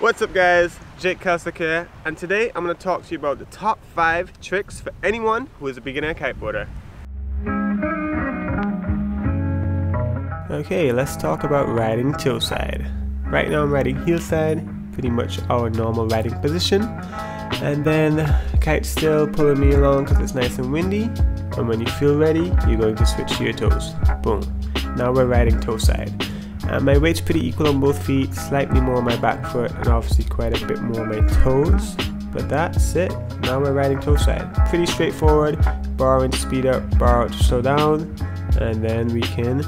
What's up guys, Jake Kaslick here, and today I'm going to talk to you about the top 5 tricks for anyone who is a beginner kiteboarder. Okay, let's talk about riding tailside. Right now I'm riding heelside, pretty much our normal riding position, and then the kite's still pulling me along because it's nice and windy, and when you feel ready, you're going to switch to your toes. Boom. Now we're riding tailside. My weight's pretty equal on both feet, slightly more on my back foot and obviously quite a bit more on my toes, but that's it. Now we're riding toe side. Pretty straightforward, bar in to speed up, bar out to slow down, and then we can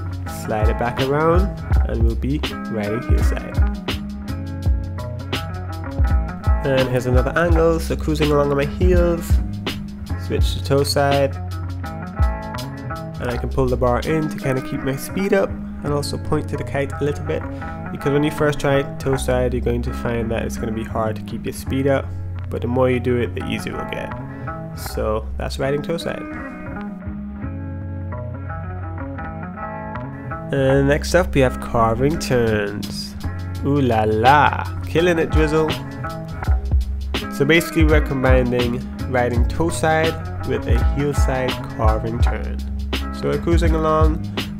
slide it back around and we'll be riding heel side. And here's another angle, so cruising along on my heels, switch to toe side, and I can pull the bar in to kind of keep my speed up. And also point to the kite a little bit, because when you first try toe side you're going to find that it's going to be hard to keep your speed up, but the more you do it the easier it will get. So that's riding toe side. And next up we have carving turns. Ooh la la, killing it Drizzle. So basically we're combining riding toe side with a heel side carving turn. So we're cruising along,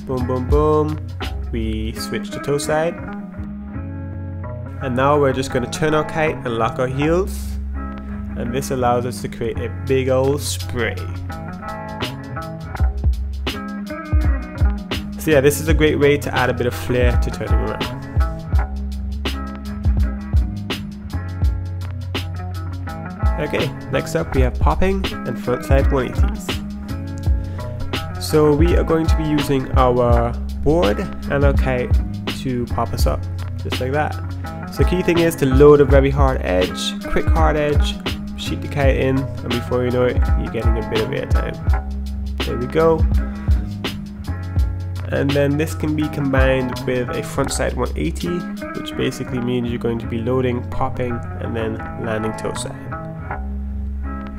boom boom boom, we switch to toe side, and now we're just going to turn our kite and lock our heels, and this allows us to create a big old spray. So yeah, this is a great way to add a bit of flair to turning around. Okay, next up we have popping and front side 180s. So we are going to be using our board and our kite to pop us up, just like that. So the key thing is to load a very hard edge, quick hard edge, sheet the kite in, and before you know it, you're getting a bit of air time. There we go. And then this can be combined with a front side 180, which basically means you're going to be loading, popping, and then landing toe side.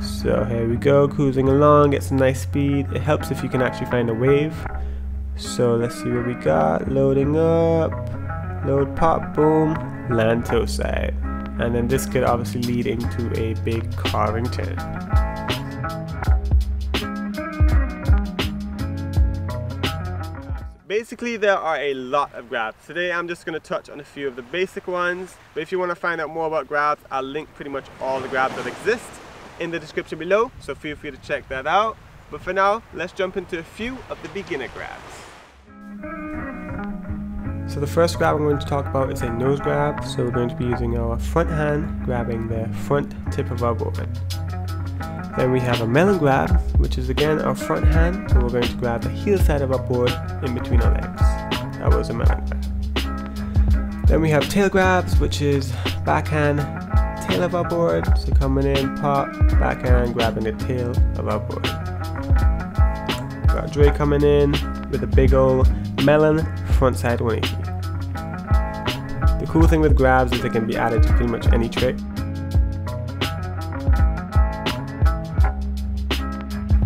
So here we go, cruising along, get some nice speed. It helps if you can actually find a wave. So let's see what we got. Loading up, load, pop, boom, land toe side. And then this could obviously lead into a big carving turn. Basically there are a lot of grabs. Today I'm just going to touch on a few of the basic ones. But if you want to find out more about grabs, I'll link pretty much all the grabs that exist in the description below, so feel free to check that out. But for now, let's jump into a few of the beginner grabs. So the first grab I'm going to talk about is a nose grab. So we're going to be using our front hand, grabbing the front tip of our board. Then we have a melon grab, which is again our front hand, and we're going to grab the heel side of our board in between our legs. That was a melon grab. Then we have tail grabs, which is backhand, tail of our board, so coming in, pop, backhand, grabbing the tail of our board. Got Dre coming in with a big old melon front side 180. The cool thing with grabs is they can be added to pretty much any trick.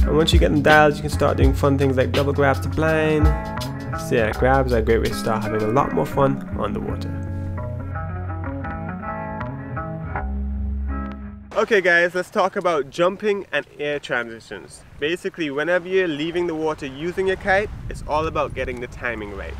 And once you get them dialed, you can start doing fun things like double grabs to blind. So yeah, grabs are a great way to start having a lot more fun on the water. Okay guys, let's talk about jumping and air transitions. Basically, whenever you're leaving the water using your kite, it's all about getting the timing right.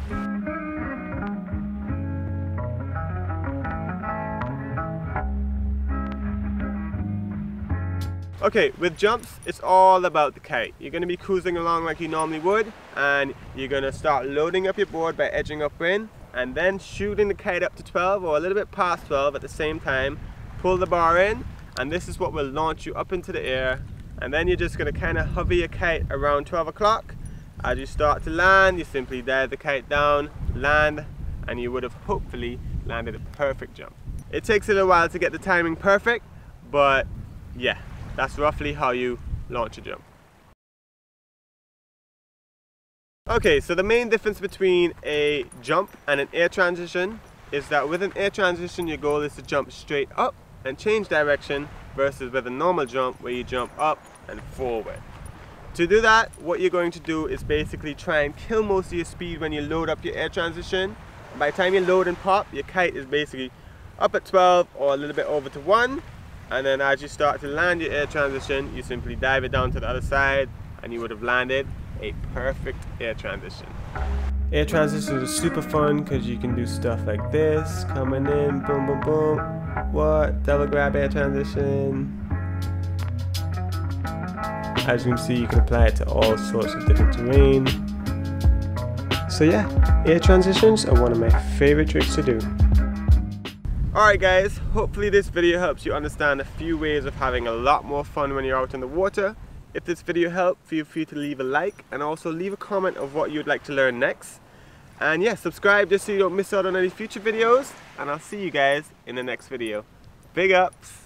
Okay, with jumps, it's all about the kite. You're going to be cruising along like you normally would, and you're going to start loading up your board by edging up in, and then shooting the kite up to 12 or a little bit past 12 at the same time, pull the bar in, and this is what will launch you up into the air, and then you're just going to kind of hover your kite around 12 o'clock. As you start to land, you simply dive the kite down, land, and you would have hopefully landed a perfect jump. It takes a little while to get the timing perfect, but yeah, that's roughly how you launch a jump. Okay, so the main difference between a jump and an air transition is that with an air transition your goal is to jump straight up and change direction, versus with a normal jump where you jump up and forward. To do that, what you're going to do is basically try and kill most of your speed when you load up your air transition. By the time you load and pop, your kite is basically up at 12 or a little bit over to 1, and then as you start to land your air transition, you simply dive it down to the other side and you would have landed a perfect air transition. Air transitions are super fun because you can do stuff like this, coming in, boom, boom, boom, what, double grab air transition. As you can see, you can apply it to all sorts of different terrain. So yeah, air transitions are one of my favorite tricks to do. Alright guys, hopefully this video helps you understand a few ways of having a lot more fun when you're out in the water. If this video helped, feel free to leave a like and also leave a comment of what you'd like to learn next. And yeah, subscribe just so you don't miss out on any future videos, and I'll see you guys in the next video. Big ups!